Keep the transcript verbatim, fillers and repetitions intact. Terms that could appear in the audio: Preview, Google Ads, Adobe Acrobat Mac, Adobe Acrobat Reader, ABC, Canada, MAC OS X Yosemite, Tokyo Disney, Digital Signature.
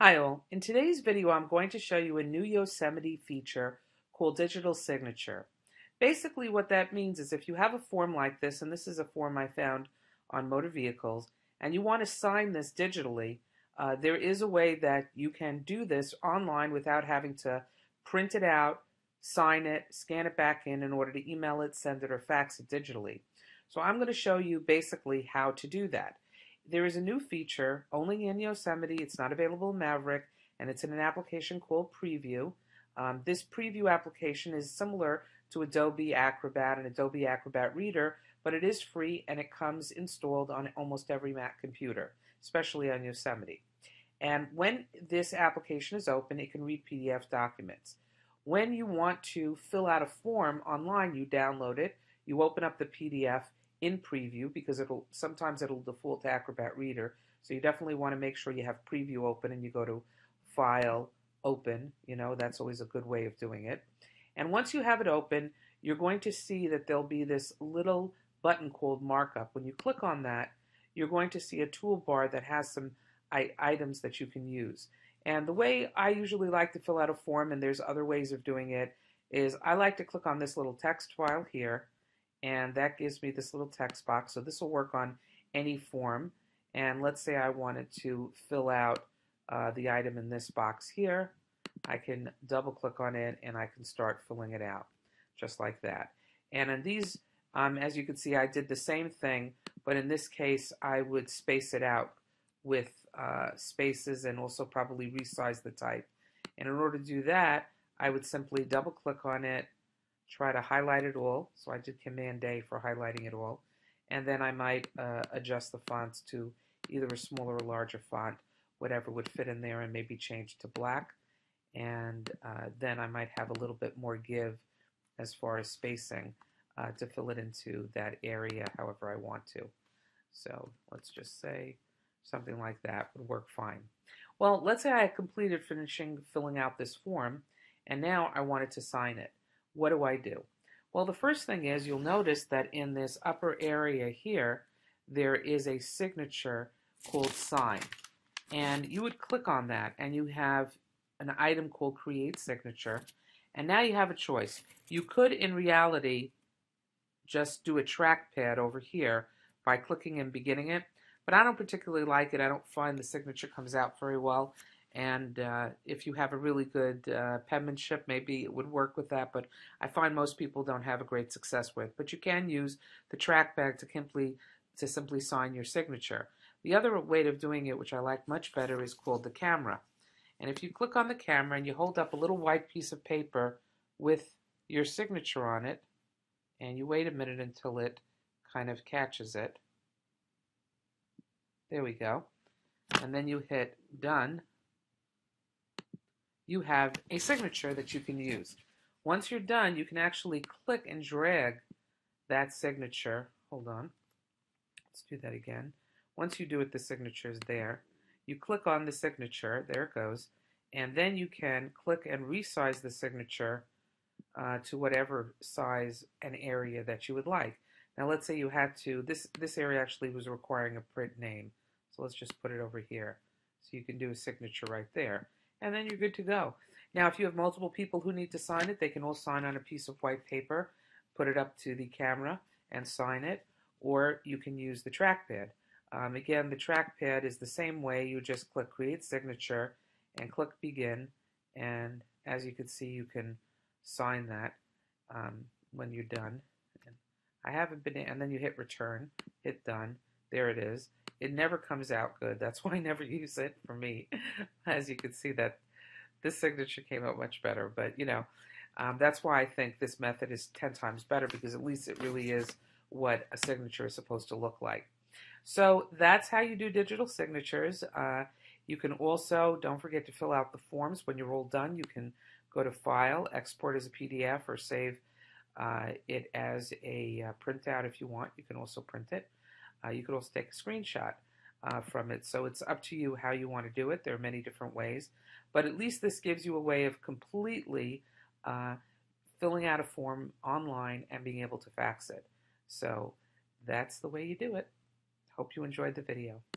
Hi all, in today's video I'm going to show you a new Yosemite feature called Digital Signature. Basically what that means is if you have a form like this, and this is a form I found on motor vehicles, and you want to sign this digitally, uh, there is a way that you can do this online without having to print it out, sign it, scan it back in in order to email it, send it, or fax it digitally. So I'm going to show you basically how to do that. There is a new feature only in Yosemite. It's not available in Maverick, and it's in an application called Preview. Um, this Preview application is similar to Adobe Acrobat and Adobe Acrobat Reader, but it is free and it comes installed on almost every Mac computer, especially on Yosemite. And when this application is open, it can read P D F documents. When you want to fill out a form online, you download it, you open up the P D F in Preview, because it'll sometimes it'll default to Acrobat Reader, so you definitely want to make sure you have Preview open and you go to File, Open. You know, that's always a good way of doing it. And once you have it open, you're going to see that there'll be this little button called Markup. When you click on that, you're going to see a toolbar that has some i- items that you can use. And the way I usually like to fill out a form, and there's other ways of doing it, is I like to click on this little text file here, and that gives me this little text box. So this will work on any form, and let's say I wanted to fill out uh, the item in this box here. I can double click on it and I can start filling it out just like that. And in these, um, as you can see, I did the same thing, but in this case I would space it out with uh, spaces and also probably resize the type. And in order to do that, I would simply double click on it, try to highlight it all. So I did Command A for highlighting it all. And then I might uh, adjust the fonts to either a smaller or larger font, whatever would fit in there, and maybe change to black. And uh, then I might have a little bit more give as far as spacing uh, to fill it into that area however I want to. So let's just say something like that would work fine. Well, let's say I completed finishing filling out this form, and now I wanted to sign it. What do I do? Well, the first thing is you'll notice that in this upper area here, there is a signature called Sign. And you would click on that, and you have an item called Create Signature. And now you have a choice. You could, in reality, just do a trackpad over here by clicking and beginning it. But I don't particularly like it. I don't find the signature comes out very well. And uh, if you have a really good uh, penmanship, maybe it would work with that, but I find most people don't have a great success with. But you can use the trackpad to simply, to simply sign your signature. The other way of doing it, which I like much better, is called the camera. And if you click on the camera and you hold up a little white piece of paper with your signature on it, and you wait a minute until it kind of catches it. There we go. And then you hit Done. You have a signature that you can use. Once you're done, you can actually click and drag that signature. Hold on. Let's do that again. Once you do it, the signature is there. You click on the signature. There it goes. And then you can click and resize the signature uh, to whatever size and area that you would like. Now, let's say you had to. This, this area actually was requiring a print name. So let's just put it over here. So you can do a signature right there. And then you're good to go. Now, if you have multiple people who need to sign it, they can all sign on a piece of white paper, put it up to the camera, and sign it, or you can use the trackpad. Um, again, the trackpad is the same way. You just click Create Signature and click Begin, and as you can see, you can sign that um, when you're done. And I haven't been, and then you hit Return, hit Done. There it is. It never comes out good. That's why I never use it for me. As you can see, that this signature came out much better. But, you know, um, that's why I think this method is ten times better, because at least it really is what a signature is supposed to look like. So that's how you do digital signatures. Uh, you can also, don't forget to fill out the forms. When you're all done, you can go to File, Export as a P D F, or save uh, it as a uh, printout if you want. You can also print it. Uh, you could also take a screenshot uh, from it. So it's up to you how you want to do it. There are many different ways. But at least this gives you a way of completely uh, filling out a form online and being able to fax it. So that's the way you do it. Hope you enjoyed the video.